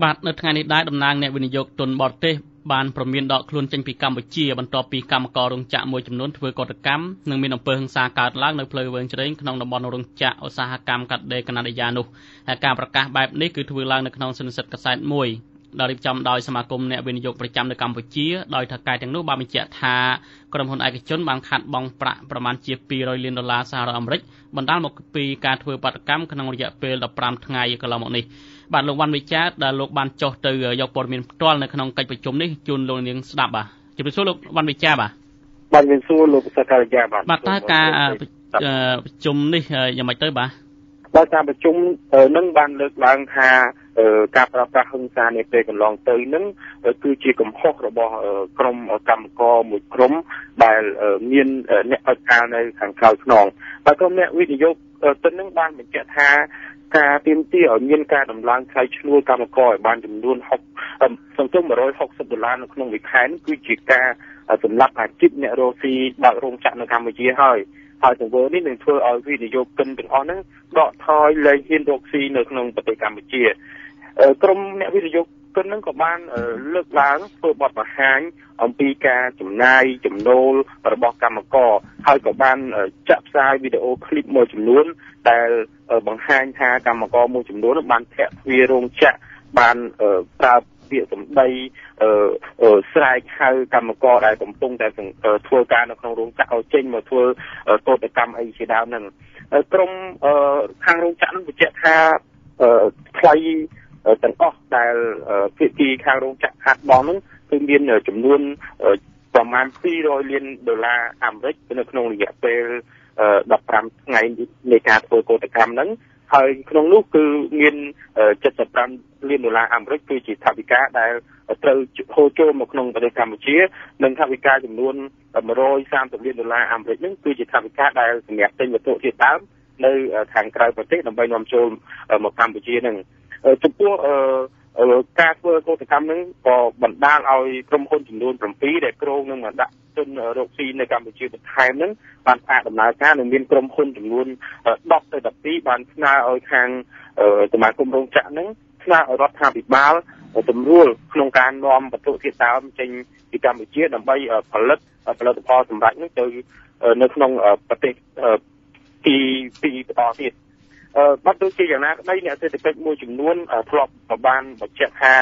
But not any died of Nang when he joked on Borte, Ban from Mindok Clunching Picambuchi, and Topi Kamakorung Chat Mojimnut, we got a cam, no minimum Pung Sakat Lang, no play when drink, no monorung chat, or Sahakam Kat de Canadiano, a camper by Nick, it will land the nonsense at Kasai Moy. ដោយប្រចាំដោយសមាគមអ្នកវិនិយោគប្រចាំនៅកម្ពុជាដោយថាកាយទាំងនោះបានបញ្ជាក់ថាក្រុមហ៊ុនឯកជនបានខាត់បងប្រាក់ប្រមាណជា បាទតាមប្រជុំនឹងបានលើកឡើងថាការប្រើប្រាស់ហិង្សានេះពេលកន្លងទៅនឹងគឺជាកំហុសរបស់ក្រុមកម្មករមួយក្រុមដែលមានអ្នកអត់ការនៅខាងក្រៅស្នងបាទក្រុមអ្នកវិនិយោគ ការទាមទារឲ្យមានការតម្លើងថ្លៃឈ្នួលកម្មករឲ្យបានចំនួន $660 នៅក្នុង weekend គឺជាការសម្លាប់អាជីពអ្នករកស៊ីបើករោងចក្រនៅកម្ពុជាហើយ ហើយទៅវិញនេះនឹងធ្វើឲ្យវិនិយោគិនទាំងអស់ហ្នឹងដកថយលេខហ៊ានរកស៊ីនៅក្នុងប្រទេសកម្ពុជា ពាក្យសម្ដីស្រែកហៅកម្មករដែលកំពុងតែធ្វើការនៅក្នុងរោងចក្រឲ្យចេញមកធ្វើកតកម្មអីជាដើមហ្នឹងក្រុមខាងរោងចក្របញ្ជាក់ថាថ្លៃទាំងអស់ដែលភាគីខាងរោងចក្រខាត់បងហ្នឹងគឺមានចំនួនប្រមាណ$200,000 ហើយក្នុងនោះគឺមាន $75,000,000 អាមេរិកគឺជាថវិកាដែលត្រូវហូរចូលមកក្នុងប្រទេសកម្ពុជានិងថវិកាចំនួន $130,000,000 អាមេរិកហ្នឹងគឺជាថវិកាដែលសម្រាប់ទិញវត្ថុធាតុដើមនៅខាងក្រៅប្រទេសដើម្បីនាំចូលមកកម្ពុជាហ្នឹងចំពោះ ការធ្វើកោតកម្មនឹងក៏បណ្ដាលឲ្យក្រុមហ៊ុនចំនួន បាទដូចជាយ៉ាងណាក្តីអ្នកសេដ្ឋកិច្ចមួយចំនួនធ្លាប់បានបញ្ជាក់ថា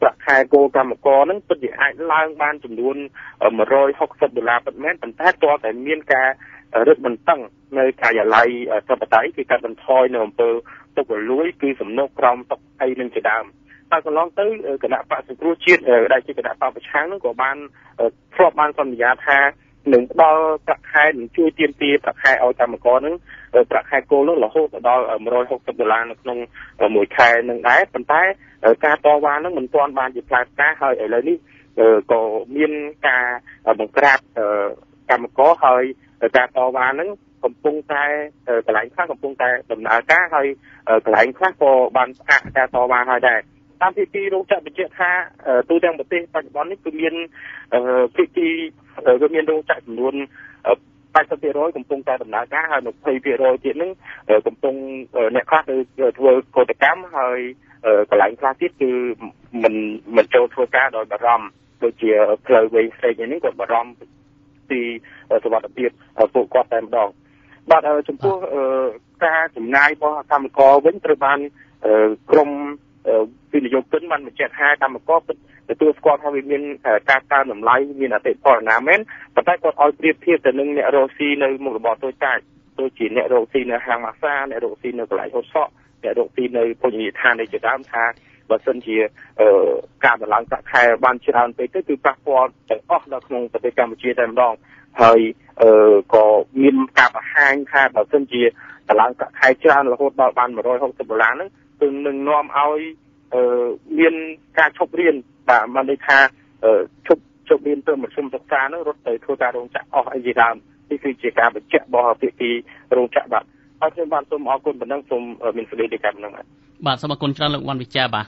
ប្រាក់ខែគោលកម្មករនឹងពិតជាអាចឡើងបានចំនួន $160 ប៉ុន្មាន ប៉ុន្តែ តើតែមានការរឹតបន្តឹងនៅការិយាល័យរដ្ឋបតីគឺកាត់បន្ថយនៅអំពើទុករលួយគឺសំណុកក្រោមតុកអីនឹងជាដើម តែកន្លងទៅគណៈបក្សសង្គ្រោះជាតិដែលជាគណៈបក្សប្រឆាំងនឹងក៏បានធ្លាប់បានសន្យាថា នឹងដល់ប្រាក់ខែនឹងជួយទាមទារប្រាក់ខែឲ្យកម្មករនឹងប្រាក់ខែគោលនឹងរហូតដល់ $160 នៅក្នុងមួយខែនឹងដែរប៉ុន្តែការតវ៉ានឹងមិនទាន់បានជាផ្លូវការហើយឥឡូវនេះក៏មានការបង្ក្រាបកម្មករហើយកន្លែងខ្លះកំពុងតែដំណើរការហើយកន្លែងខ្លះក៏បានផ្អាកការតវ៉ាហ្នឹងហើយដែរ តាមទីទីរោងចក្របញ្ជាក់ថាទូទាំងប្រទេសបច្ចុប្បន្ននេះគឺមានភាគីគឺមានរោងចក្រចំនួន 80% កំពុងតែដំណើរការហើយ 20% ទៀតហ្នឹងកំពុងអ្នកខ្លះធ្វើកតកម្មហើយកន្លែងខ្លះទៀតគឺមិនចូលធ្វើការដោយបារម្ភដូចជាផ្លូវវែងផ្សេងនេះគាត់បារម្ភពីសុវត្ថិភាពពួកគាត់តែម្ដង បាទចំពោះការចំណាយរបស់កម្មករវិញត្រូវបានក្រុម វិនិយោគិនបានបញ្ជាក់ថាកម្មករទទួលស្គាល់ថាវាមានការតាមតម្លៃមានអតិពលណាមែនប៉ុន្តែគាត់ឲ្យព្រៀបធៀបទៅនឹងអ្នករកស៊ីនៅមុខរបរតូចតាចដូចជាអ្នករកស៊ីនៅហាងម៉ាស្សាអ្នករកស៊ីនៅកន្លែងហូបសក់អ្នករកស៊ីនៅភោជនីយដ្ឋានឯជាដើមថាបើសិនជាកម្មឡើងប្រាក់ខែបានច្រើនពេកទៅគឺប៉ះពាល់ទាំងអស់ដល់ក្នុងប្រទេសកម្ពុជាតែម្ដងហើយក៏មានការប្រហែងថាបើសិនជាតម្លៃប្រាក់ខែច្រើនរហូតដល់បាន$160 $1 បានន័យថាឈប់រៀនបាទមានន័យថាឈប់ជប់មានទៅមធ្យមសិក្សានោះរត់ទៅធ្វើការរោងចក្រអស់អីជាដើមនេះគឺជាការបញ្ជាក់របស់ភាគីរោងចក្របាទអរគុណបាទសូមអរគុណបណ្ដឹងសូមមានសេចក្តីរីកាប់នឹងបាទសូមអរគុណច្រើនលោកវណ្ណវិជ្ជាបាទ